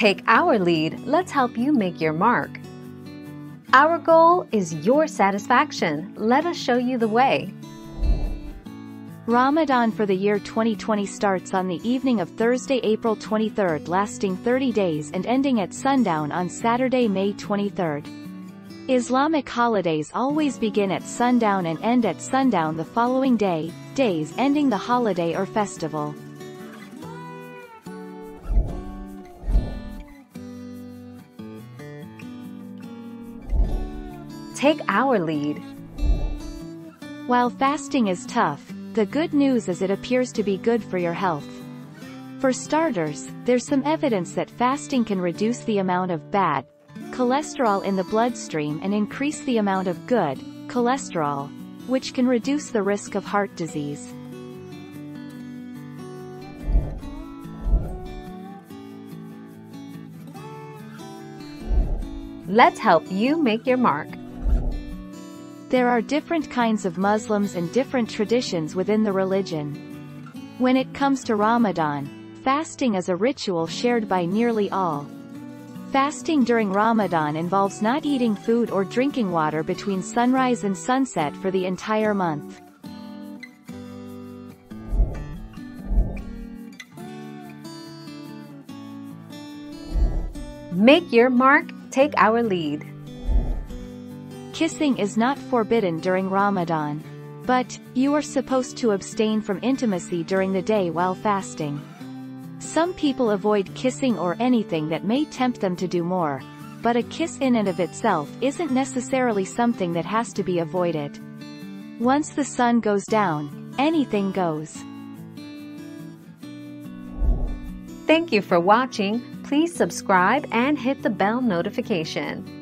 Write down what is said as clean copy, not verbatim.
Take our lead, let's help you make your mark. Our goal is your satisfaction. Let us show you the way. Ramadan for the year 2020 starts on the evening of Thursday, April 23rd, lasting 30 days and ending at sundown on Saturday, May 23rd. Islamic holidays always begin at sundown and end at sundown the following day, days ending the holiday or festival. Take our lead. While fasting is tough, the good news is it appears to be good for your health. For starters, there's some evidence that fasting can reduce the amount of bad cholesterol in the bloodstream and increase the amount of good cholesterol, which can reduce the risk of heart disease. Let's help you make your mark. There are different kinds of Muslims and different traditions within the religion. When it comes to Ramadan, fasting is a ritual shared by nearly all. Fasting during Ramadan involves not eating food or drinking water between sunrise and sunset for the entire month. Make your mark, take our lead. Kissing is not forbidden during Ramadan, but you are supposed to abstain from intimacy during the day while fasting. Some people avoid kissing or anything that may tempt them to do more, but a kiss in and of itself isn't necessarily something that has to be avoided. Once the sun goes down, anything goes. Thank you for watching. Please subscribe and hit the bell notification.